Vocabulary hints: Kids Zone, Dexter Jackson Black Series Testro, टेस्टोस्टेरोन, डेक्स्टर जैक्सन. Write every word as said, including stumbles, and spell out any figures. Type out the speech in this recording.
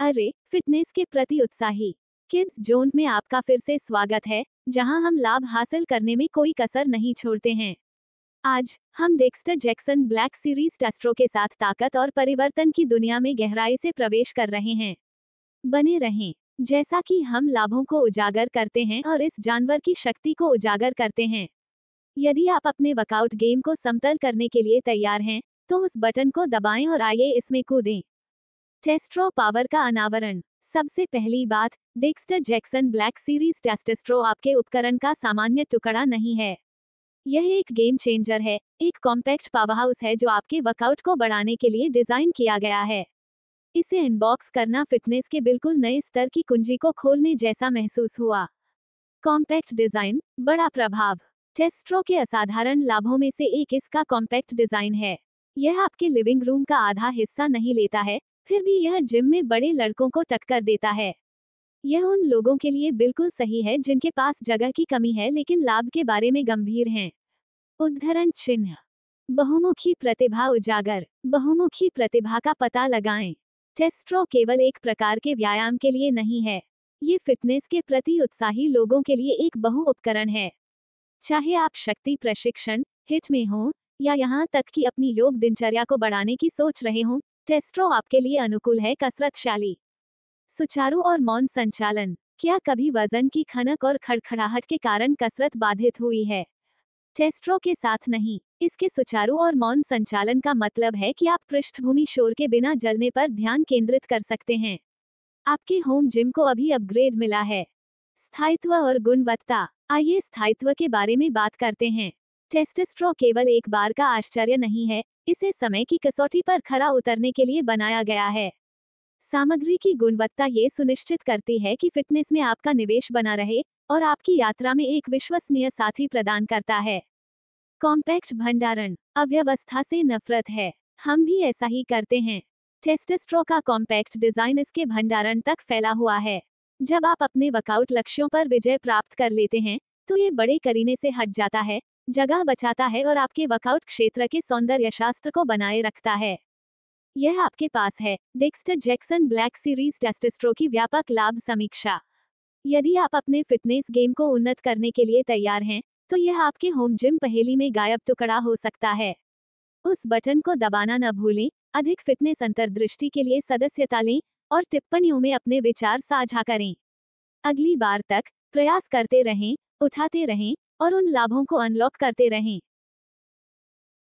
अरे फिटनेस के प्रति उत्साही किड्स जोन में आपका फिर से स्वागत है, जहां हम लाभ हासिल करने में कोई कसर नहीं छोड़ते हैं। आज हम डेक्स्टर जैक्सन black series Testro के साथ ताकत और परिवर्तन की दुनिया में गहराई से प्रवेश कर रहे हैं। बने रहें जैसा कि हम लाभों को उजागर करते हैं और इस जानवर की शक्ति को उजागर करते हैं। यदि आप अपने वर्कआउट गेम को समतल करने के लिए तैयार हैं तो उस बटन को दबाएं और आइए इसमें कूदें। टेस्ट्रो पावर का अनावरण। सबसे पहली बात, डेक्स्टर जैक्सन black series Testro आपके उपकरण का सामान्य टुकड़ा नहीं है। यह एक गेम चेंजर है, एक कॉम्पैक्ट पावरहाउस है जो आपके वर्कआउट को बढ़ाने के लिए डिजाइन किया गया है। इसे इनबॉक्स करना फिटनेस के बिल्कुल नए स्तर की कुंजी को खोलने जैसा महसूस हुआ। कॉम्पैक्ट डिजाइन, बड़ा प्रभाव। टेस्ट्रो के असाधारण लाभों में से एक इसका कॉम्पैक्ट डिजाइन है। यह आपके लिविंग रूम का आधा हिस्सा नहीं लेता है, फिर भी यह जिम में बड़े लड़कों को टक्कर देता है। यह उन लोगों के लिए बिल्कुल सही है जिनके पास जगह की कमी है लेकिन लाभ के बारे में गंभीर हैं। उद्धरण चिन्ह, बहुमुखी प्रतिभा उजागर। बहुमुखी प्रतिभा का पता लगाएं। टेस्ट्रो केवल एक प्रकार के व्यायाम के लिए नहीं है, ये फिटनेस के प्रति उत्साही लोगों के लिए एक बहु उपकरण है। चाहे आप शक्ति प्रशिक्षण हिट में हों या यहाँ तक कि अपनी योग दिनचर्या को बढ़ाने की सोच रहे हों, टेस्ट्रो आपके लिए अनुकूल है। कसरतशाली, सुचारू और मौन संचालन। क्या कभी वजन की खनक और खड़खड़ाहट के कारण कसरत बाधित हुई है? टेस्ट्रो के साथ नहीं। इसके सुचारू और मौन संचालन का मतलब है कि आप पृष्ठभूमि शोर के बिना जलने पर ध्यान केंद्रित कर सकते हैं। आपके होम जिम को अभी अपग्रेड मिला है। स्थायित्व और गुणवत्ता। आइए स्थायित्व के बारे में बात करते हैं। टेस्ट्रो केवल एक बार का आश्चर्य नहीं है, इसे समय की कसौटी पर खरा उतरने के लिए बनाया गया है। सामग्री की गुणवत्ता ये सुनिश्चित करती है कि फिटनेस में आपका निवेश बना रहे और आपकी यात्रा में एक विश्वसनीय साथी प्रदान करता है। कॉम्पैक्ट भंडारण। अव्यवस्था से नफरत है, हम भी ऐसा ही करते हैं। टेस्टोस्टेरोन का कॉम्पैक्ट डिजाइन इसके भंडारण तक फैला हुआ है। जब आप अपने वर्कआउट लक्ष्यों पर विजय प्राप्त कर लेते हैं तो ये बड़े करीने से हट जाता है, जगह बचाता है और आपके वर्कआउट क्षेत्र के सौंदर्य शास्त्र को बनाए रखता है। यह आपके पास है। डेक्स्टर जैक्सन black series Testro की व्यापक लाभ समीक्षा। यदि आप अपने फिटनेस गेम को उन्नत करने के लिए तैयार हैं तो यह आपके होम जिम पहेली में गायब टुकड़ा हो सकता है। उस बटन को दबाना न भूलें। अधिक फिटनेस अंतर्दृष्टि के लिए सदस्यता लें और टिप्पणियों में अपने विचार साझा करें। अगली बार तक प्रयास करते रहें, उठाते रहें और उन लाभों को अनलॉक करते रहें।